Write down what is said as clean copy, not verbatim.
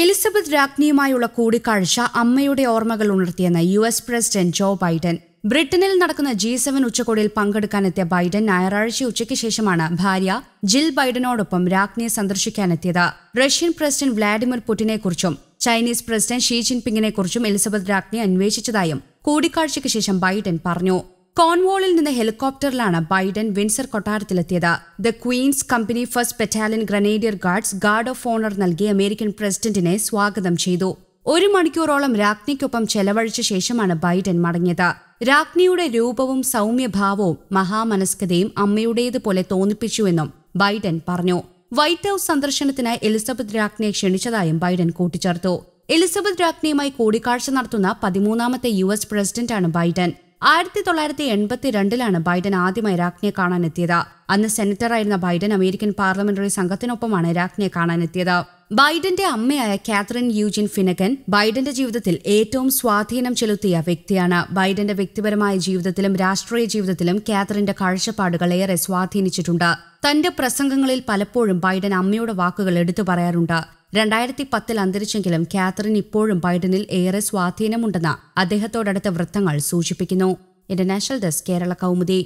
Elizabeth രാജ്ഞിയുമായുള്ള കൂടിക്കാഴ്ച അമ്മയുടെ ഓർമ്മകൾ ഉണർത്തിയെന്ന് US പ്രസിഡന്റ് ജോ ബൈഡൻ. ബ്രിട്ടനിൽ നടക്കുന്ന G7 ഉച്ചകോടിയിൽ പങ്കെടുക്കാനെത്തിയ ബൈഡൻ ഞായറാഴ്ച ഉച്ചയ്ക്ക് ശേഷമാണ് ഭാര്യ ജിൽ ബൈഡനോടൊപ്പം രാജ്ഞിയെ സന്ദർശിക്കാനെത്തിയത്. റഷ്യൻ പ്രസിഡന്റ് വ്ളാഡിമിർ പുടിനെക്കുറിച്ചും ചൈനീസ് പ്രസിഡന്റ് ഷീ ജിൻപിങ്ങിനെക്കുറിച്ചും എലിസബത്ത് രാജ്ഞി അന്വേഷിച്ചതായും കൂടിക്കാഴ്ചയ്ക്ക് ശേഷം ബൈഡൻ പറഞ്ഞു. കോൺവാളിൽ നിന്ന് ഹെലികോപ്റ്ററിലാണ് ബൈഡൻ വിൻസർ കൊട്ടാരത്തിലെത്തിയത്. The Queen's company first battalion Grenadier guards guard of honour നൽകി അമേരിക്കൻ പ്രസിഡന്റിനെ സ്വാഗതം ചെയ്തു. 1 മണിക്കൂറോളം രാജ്ഞിക്കൊപ്പം ചെലവഴിച്ച ശേഷമാണ് ബൈഡൻ മടങ്ങിയത്. രാജ്ഞിയുടെ രൂപവും സൗമ്യഭാവവും മഹാമനസ്കതയും അമ്മയുടേതുപോലെ തോന്നിപ്പിച്ചുവെന്നും ബൈഡൻ പറഞ്ഞു. വൈറ്റ് ഹൌസ് സന്ദർശനത്തിനായി എലിസബത്ത് രാജ്ഞിയെ ക്ഷണിച്ചതായും ബൈഡൻ കൂട്ടിച്ചേർത്തു. എലിസബത്ത് രാജ്ഞിയുമായി കൂടിക്കാഴ്ച നടത്തുന്ന 13ാമത്തെ US പ്രസിഡന്റാണ് ബൈഡൻ. 1982-ലാണ് ബൈഡൻ ആദ്യമായി രാജ്ഞിയെ കാണാനെത്തിയത്. അന്ന് സെനറ്ററായിരുന്ന ബൈഡൻ അമേരിക്കൻ പാർലമെന്ററി സംഘത്തിനൊപ്പമാണ് രാജ്ഞിയെ കാണാനെത്തിയത്. ബൈഡന്റെ അമ്മയായ കാതറിൻ യൂജിൻ ഫിനഗൻ ബൈഡന്റെ ജീവിതത്തിൽ ഏറ്റവും സ്വാധീനം ചെലുത്തിയ വ്യക്തിയാണ്. ബൈഡന്റെ വ്യക്തിപരമായ ജീവിതത്തിലും രാഷ്ട്രീയ ജീവിതത്തിലും കാതറിന്റെ കാഴ്ചപ്പാടുകൾ ഏറെ സ്വാധീനിച്ചിട്ടുണ്ട്. തന്റെ പ്രസംഗങ്ങളിൽ പലപ്പോഴും ബൈഡൻ അമ്മയുടെ വാക്കുകൾ എടുത്തു പറയാറുണ്ട്. 2010 അന്തരിച്ചെങ്കിലും കാതറിൻ ഇപ്പോഴും ബൈഡനിൽ ഏറെ സ്വാധീനമുണ്ടെന്ന് അദ്ദേഹത്തോടടുത്ത വൃത്തങ്ങൾ സൂചിപ്പിക്കുന്നു. International desk, Kerala Kaumudi.